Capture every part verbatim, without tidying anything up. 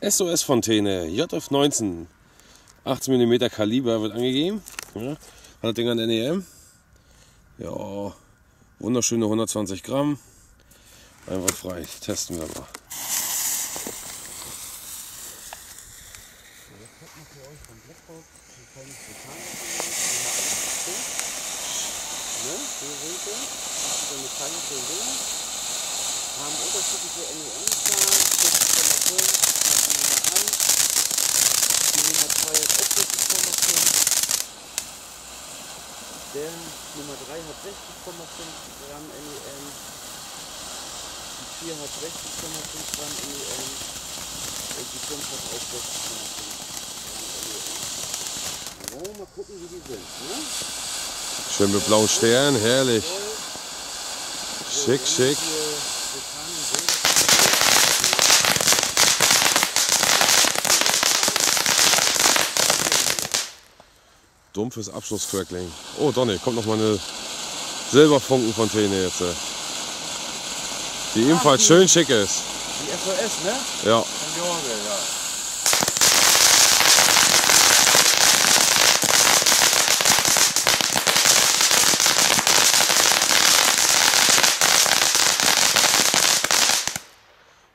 S O S-Fontäne, J F neunzehn, achtzehn Millimeter Kaliber wird angegeben. Ja, hat das Ding an N E M. Ja, wunderschöne hundertzwanzig Gramm. Einfach frei, testen wir mal. Haben unterschiedliche N E M-Zahlen, sechs Komma fünf, die Nummer zwei hat auch sechzig Komma fünf, der Nummer drei hat sechzig Komma fünf Gramm N E M, die vier hat sechzig Komma fünf Gramm N E M und die fünf hat auch sechzig Komma fünf Gramm N E M. Mal gucken, wie die sind. Ne? Schön mit blauen Sternen, herrlich. Schick, schick. Dumpfes Abschluss-Querkling. Oh, Donny, kommt noch mal eine Silberfunken-Fontäne jetzt. Die Ach, ebenfalls die, schön schick ist. Die S O S, ne? Ja. Von Jorge, ja.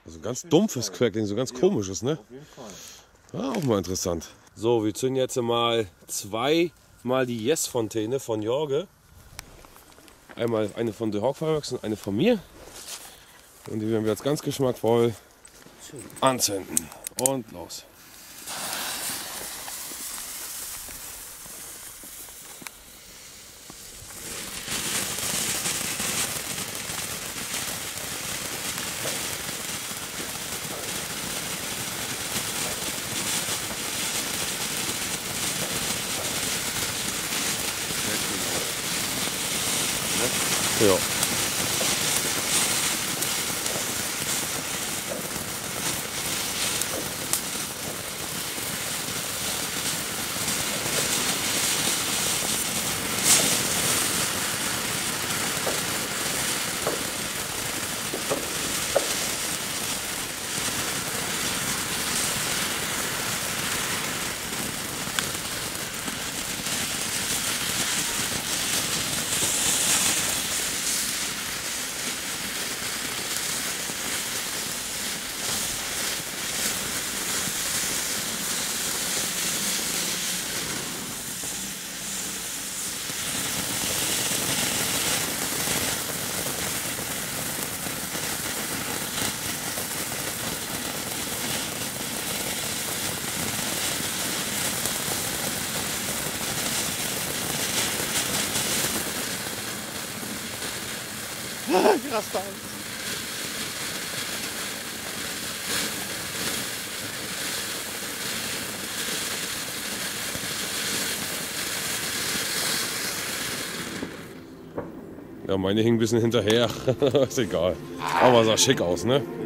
Also ganz dumpfes Querkling, so ganz ja, komisches, ne? Auf jeden Fall. Ja, auch mal interessant. So, wir zünden jetzt mal zweimal die Yes-Fontäne von Jorge. Einmal eine von The Hawk Fireworks und eine von mir. Und die werden wir jetzt ganz geschmackvoll anzünden. Und los. Ja. Krass da. Ja, meine hing ein bisschen hinterher. Ist egal. Aber sah schick aus, ne?